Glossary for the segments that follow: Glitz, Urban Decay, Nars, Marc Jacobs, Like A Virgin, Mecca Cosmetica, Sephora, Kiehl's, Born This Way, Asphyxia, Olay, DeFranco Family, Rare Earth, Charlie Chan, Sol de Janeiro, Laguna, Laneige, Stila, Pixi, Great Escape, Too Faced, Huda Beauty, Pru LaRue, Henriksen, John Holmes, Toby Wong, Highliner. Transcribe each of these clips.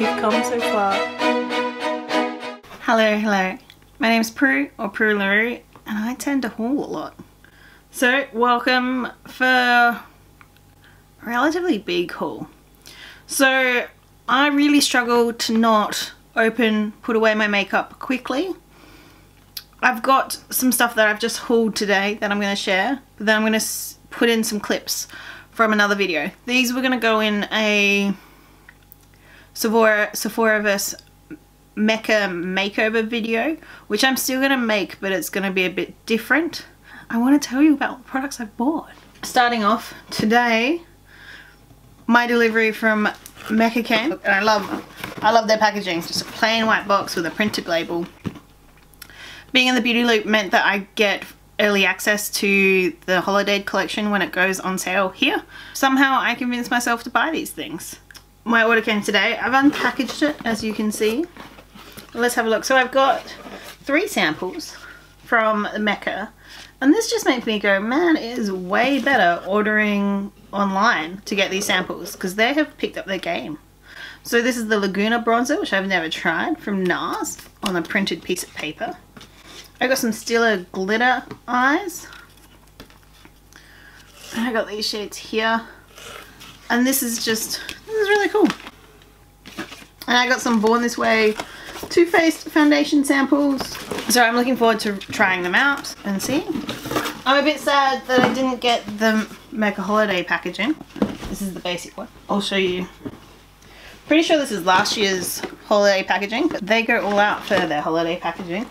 you've come so far. Hello, hello. My name's Pru, or Pru LaRue, and I tend to haul a lot. So, welcome for a relatively big haul. So, I really struggle to not put away my makeup quickly. I've got some stuff that I've just hauled today that I'm going to share, but then I'm going to put in some clips from another video. These were going to go in a Sephora vs Mecca makeover video, which I'm still going to make, but it's going to be a bit different. I want to tell you about the products I've bought. Starting off today, my delivery from Mecca came, and I love their packaging. It's just a plain white box with a printed label. Being in the beauty loop meant that I get early access to the holiday collection when it goes on sale here. Somehow I convinced myself to buy these things. My order came today. I've unpackaged it, as you can see. Let's have a look. So I've got 3 samples from Mecca, and this just makes me go, man, it is way better ordering online to get these samples, because they have picked up their game. So this is the Laguna bronzer, which I've never tried, from Nars, on a printed piece of paper. I got some Stila glitter eyes, and I got these shades here, and this is really cool. And I got some Born This Way Too Faced foundation samples, so I'm looking forward to trying them out and seeing. I'm a bit sad that I didn't get the Mecca holiday packaging. This is the basic one. I'll show you. Pretty sure this is last year's holiday packaging, but they go all out for their holiday packaging.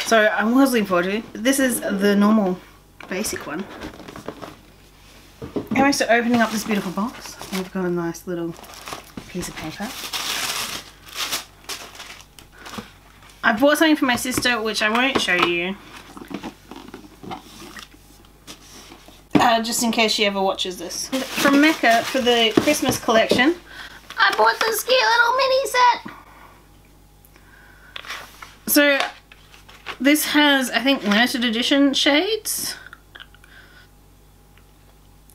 So I'm looking forward to it. This is the normal basic one. Anyway, so opening up this beautiful box, we've got a nice little piece of paper. I bought something for my sister, which I won't show you. Just in case she ever watches this. From Mecca, for the Christmas collection, I bought this cute little mini set. So this has, I think, limited edition shades.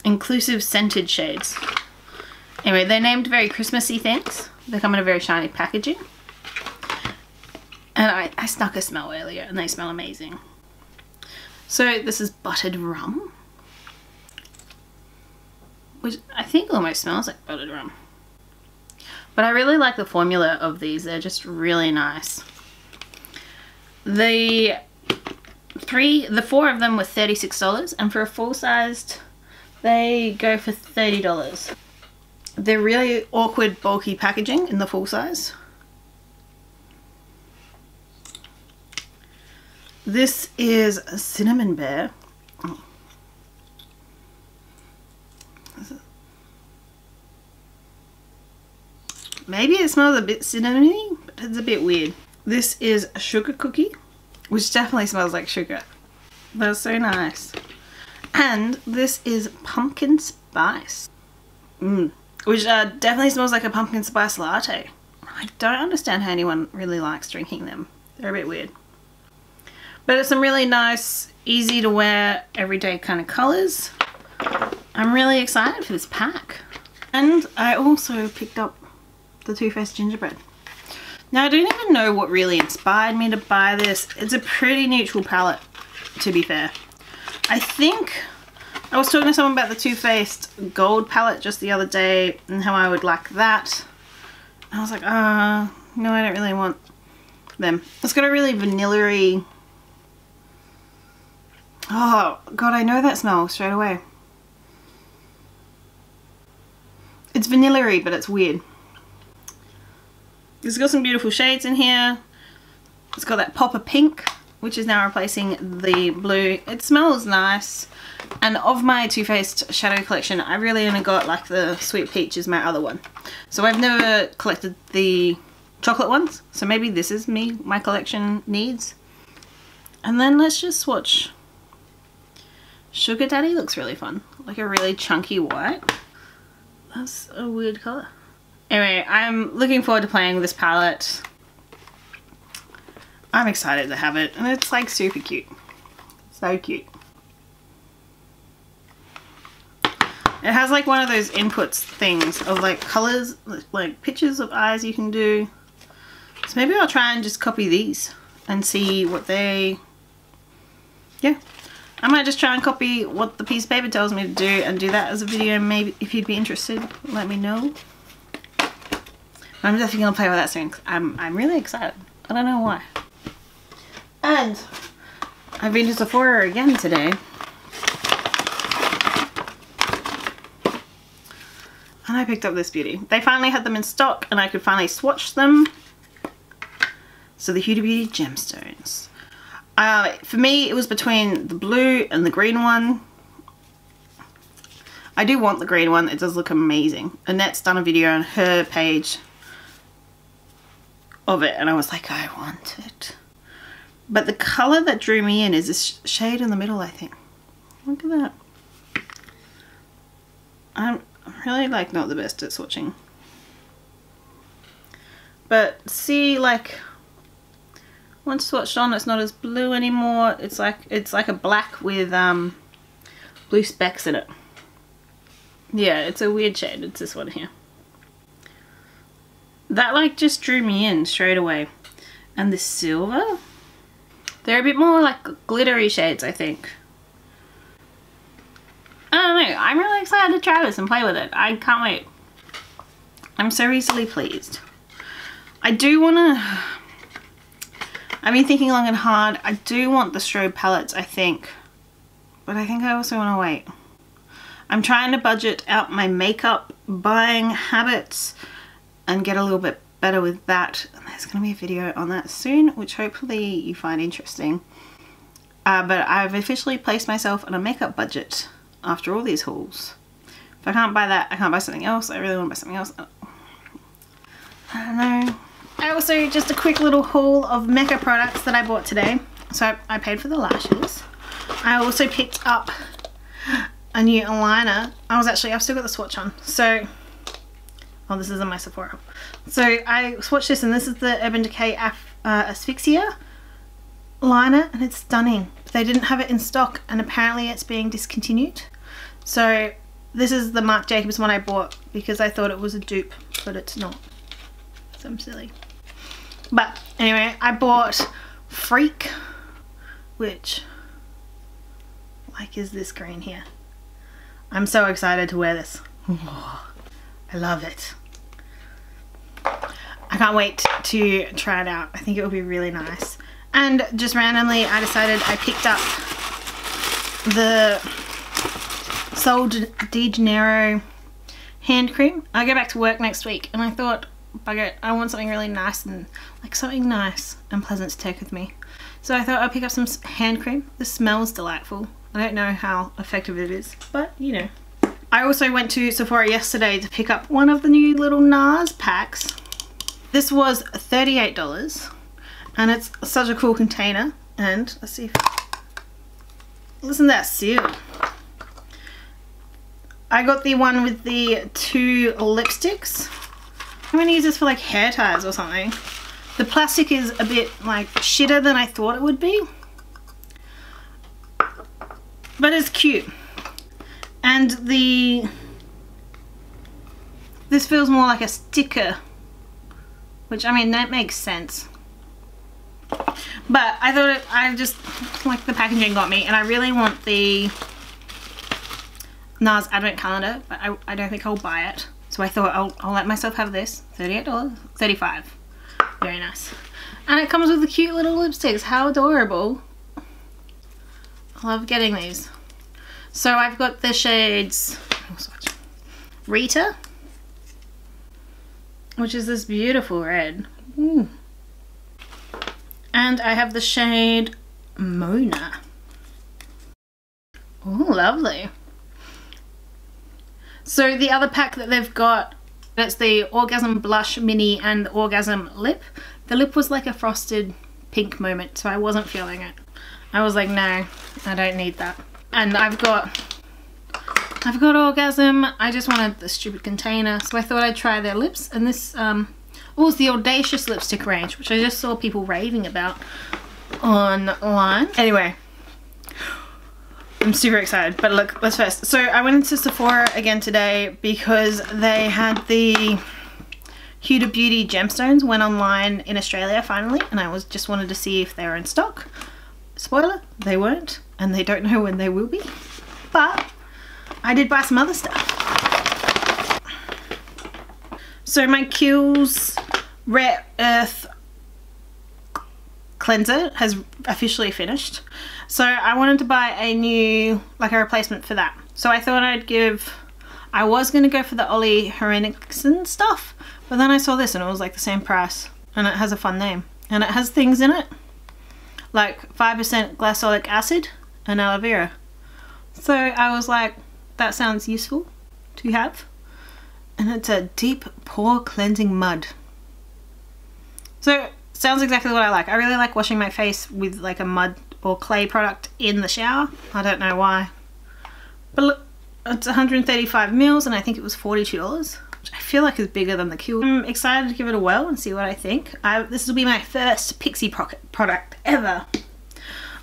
Inclusive scented shades. Anyway, they're named very Christmassy things. They come in a very shiny packaging. And I snuck a smell earlier, and they smell amazing. So this is buttered rum, which I think almost smells like buttered rum. But I really like the formula of these. They're just really nice. The four of them were $36, and for a full-sized, they go for $30. They're really awkward, bulky packaging in the full size. This is a cinnamon bear. Oh. Maybe it smells a bit cinnamony, but it's a bit weird. This is a sugar cookie, which definitely smells like sugar. That's so nice. And this is pumpkin spice, which definitely smells like a pumpkin spice latte. I don't understand how anyone really likes drinking them. They're a bit weird. But it's some really nice, easy to wear, everyday kind of colours. I'm really excited for this pack. And I also picked up the Too Faced gingerbread. Now, I don't even know what really inspired me to buy this. It's a pretty neutral palette, to be fair. I think I was talking to someone about the Too Faced gold palette just the other day and how I would like that. And I was like, no, I don't really want them. It's got a really vanilla-y... Oh, God, I know that smell straight away. It's vanilla-y, but it's weird. It's got some beautiful shades in here. It's got that pop of pink, which is now replacing the blue. It smells nice. And of my Too Faced shadow collection, I really only got like the Sweet Peach is my other one. So I've never collected the chocolate ones. So maybe this is my collection needs. And then let's just swatch. Sugar Daddy looks really fun. Like a really chunky white. That's a weird colour. Anyway, I'm looking forward to playing with this palette. I'm excited to have it, and it's like super cute. So cute. It has like one of those inputs things of like colors, like pictures of eyes you can do. So maybe I'll try and just copy these and see what they, yeah. I might just try and copy what the piece of paper tells me to do and do that as a video. Maybe if you'd be interested, let me know. I'm definitely gonna play with that soon. I'm really excited. I don't know why. And I've been to Sephora again today. And I picked up this beauty. They finally had them in stock and I could finally swatch them. So the Huda Beauty Gemstones. For me, it was between the blue and the green one. I do want the green one. It does look amazing. Annette's done a video on her page of it and I was like, I want it. But the color that drew me in is this shade in the middle, I think. Look at that. I'm really like not the best at swatching, but see, like once swatched on, it's not as blue anymore. It's like a black with blue specks in it. Yeah, it's a weird shade. It's this one here. That like just drew me in straight away. And the silver, they're a bit more like glittery shades, I think. I don't know, I'm really excited to try this and play with it. I can't wait. I'm so easily pleased. I do want to... I've been thinking long and hard. I do want the strobe palettes, I think. But I think I also want to wait. I'm trying to budget out my makeup buying habits and get a little bit better with that. And there's going to be a video on that soon, which hopefully you find interesting. But I've officially placed myself on a makeup budget after all these hauls. If I can't buy that, I can't buy something else. I really want to buy something else. I don't know. I also, just a quick little haul of Mecca products that I bought today. So I paid for the lashes. I also picked up a new aligner. I've still got the swatch on. So, oh, this is in my Sephora. So I swatched this and this is the Urban Decay Asphyxia liner and it's stunning. They didn't have it in stock and apparently it's being discontinued. So this is the Marc Jacobs one I bought because I thought it was a dupe, but it's not. So I'm silly. But anyway, I bought Freak, which like is this green here. I'm so excited to wear this. Oh, I love it. I can't wait to try it out. I think it will be really nice. And just randomly I decided I picked up the Sol de Janeiro hand cream. I go back to work next week and I thought, bugger it, I want something really nice and like something nice and pleasant to take with me. So I thought I'd pick up some hand cream. This smells delightful. I don't know how effective it is, but you know. I also went to Sephora yesterday to pick up one of the new little Nars packs. This was $38. And it's such a cool container. And let's see if... Listen to that seal. I got the one with the two lipsticks. I'm gonna use this for like hair ties or something. The plastic is a bit like shitter than I thought it would be. But it's cute. And the... This feels more like a sticker. Which, I mean, that makes sense. But I thought I just like the packaging got me and I really want the NARS advent calendar, but I don't think I'll buy it, so I thought I'll let myself have this. $38, $35. Very nice. And it comes with the cute little lipsticks. How adorable. I love getting these. So I've got the shades Rita, which is this beautiful red. Ooh. And I have the shade Mona. Oh, lovely. So the other pack that they've got, that's the Orgasm Blush Mini and the Orgasm Lip. The lip was like a frosted pink moment, so I wasn't feeling it. I was like, no, I don't need that. And I've got Orgasm. I just wanted the stupid container, so I thought I'd try their lips. And this, oh, it's the Audacious lipstick range, which I just saw people raving about online. Anyway, I'm super excited, but look, let's first. So I went into Sephora again today because they had the Huda Beauty gemstones went online in Australia finally, and I was just wanted to see if they were in stock. Spoiler, they weren't, and they don't know when they will be, but I did buy some other stuff. So my Kiehl's Rare Earth cleanser has officially finished, so I wanted to buy a new, like a replacement for that. So I thought I'd give, I was going to go for the Olay Henriksen stuff, but then I saw this and it was like the same price, and it has a fun name, and it has things in it like 5% glycolic acid and aloe vera. So I was like, that sounds useful to have, and it's a deep pore cleansing mud. So sounds exactly what I like. I really like washing my face with like a mud or clay product in the shower. I don't know why, but look, it's 135 mils, and I think it was $42, which I feel like is bigger than the Kiehl's. I'm excited to give it a whirl and see what I think. This will be my first Pixi product ever.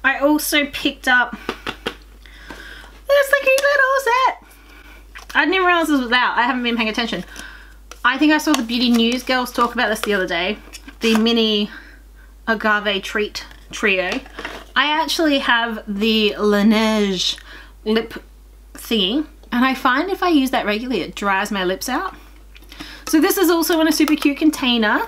I also picked up this cute little set. I didn't even realize this was out. I haven't been paying attention. I think I saw the Beauty News girls talk about this the other day. The mini agave treat trio. I actually have the Laneige lip thingy, and I find if I use that regularly it dries my lips out. So this is also in a super cute container,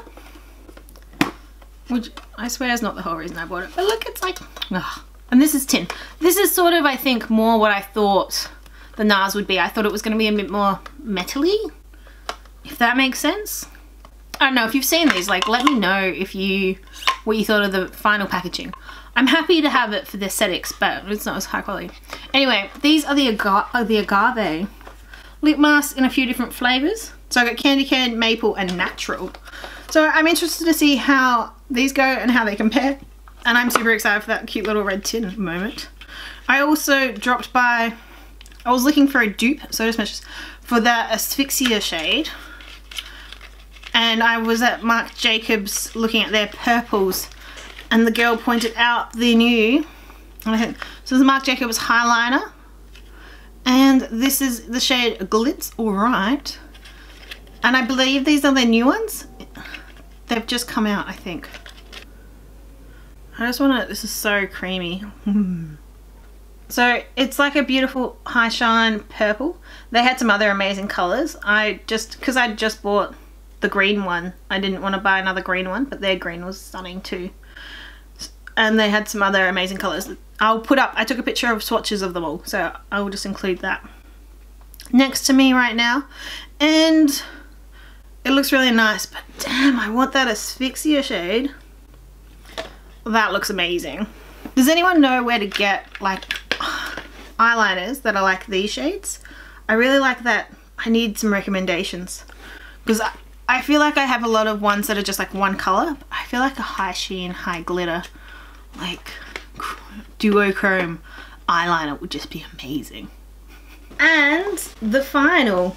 which I swear is not the whole reason I bought it, but look, it's like, ugh. And this is tin. This is sort of, I think, more what I thought the NARS would be. I thought it was going to be a bit more metal-y, if that makes sense. I don't know if you've seen these, like, let me know if you, what you thought of the final packaging. I'm happy to have it for the aesthetics, but it's not as high quality. Anyway, these are the agave lip masks in a few different flavours. So I got candy cane, maple and natural. So I'm interested to see how these go and how they compare, and I'm super excited for that cute little red tin moment. I also dropped by, I was looking for a dupe, so just measures, for that Asphyxia shade. And I was at Marc Jacobs looking at their purples, and the girl pointed out the new, and I think, so this is Marc Jacobs Highliner, and this is the shade Glitz, alright. And I believe these are their new ones. They've just come out, I think. I just want to, this is so creamy. So it's like a beautiful high shine purple. They had some other amazing colours. I just, because I just bought the green one, I didn't want to buy another green one, but their green was stunning too, and they had some other amazing colors. I'll put up, I took a picture of swatches of them all, so I will just include that next to me right now, and it looks really nice, but damn, I want that Asphyxia shade. That looks amazing. Does anyone know where to get like eyeliners that are like these shades? I really like that. I need some recommendations, because I feel like I have a lot of ones that are just like one color. I feel like a high sheen, high glitter, like duochrome eyeliner would just be amazing. And the final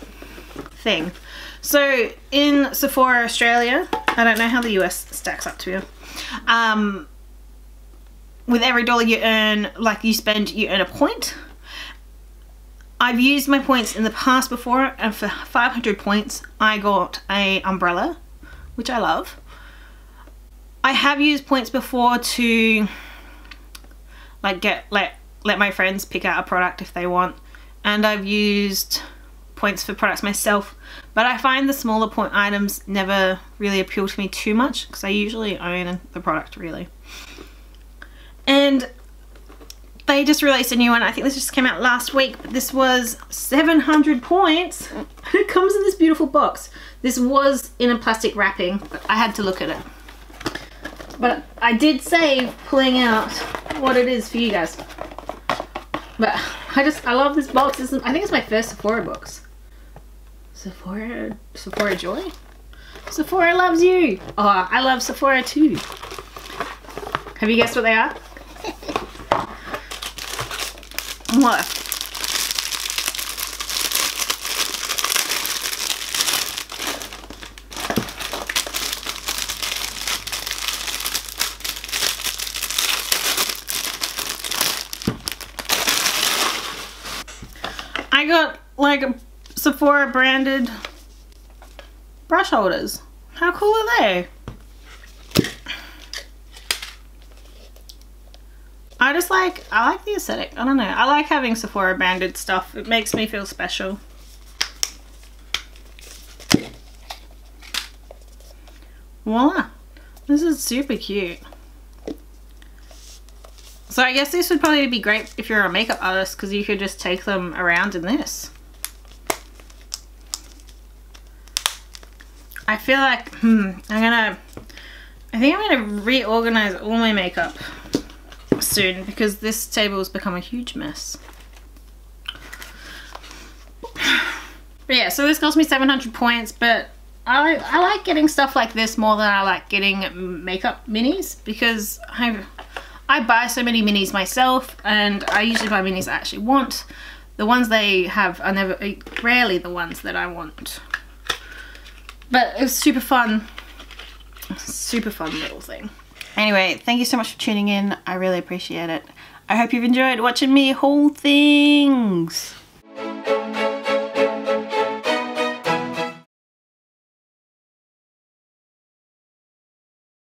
thing. So in Sephora Australia, I don't know how the US stacks up to you. With every dollar you earn, like you spend, you earn a point. I've used my points in the past before, and for 500 points I got a umbrella, which I love. I have used points before to like get let my friends pick out a product if they want, and I've used points for products myself, but I find the smaller point items never really appeal to me too much because I usually own the product really. And they just released a new one. I think this just came out last week, but this was 700 points. It comes in this beautiful box. This was in a plastic wrapping, but I had to look at it. But I did save pulling out what it is for you guys. But I love this box. I think it's my first Sephora box. Sephora Joy? Sephora loves you. Oh, I love Sephora too. Have you guessed what they are? Look. I got like Sephora branded brush holders. How cool are they? I just like, I like the aesthetic. I don't know. I like having Sephora branded stuff. It makes me feel special. Voila. This is super cute. So I guess this would probably be great if you're a makeup artist, because you could just take them around in this. I feel like, I think I'm gonna reorganize all my makeup soon, because this table has become a huge mess. But yeah, so this cost me 700 points, but I like getting stuff like this more than I like getting makeup minis, because I buy so many minis myself, and I usually buy minis I actually want. The ones they have are rarely the ones that I want. But it was super fun. Super fun little thing. Anyway, thank you so much for tuning in. I really appreciate it. I hope you've enjoyed watching me haul things.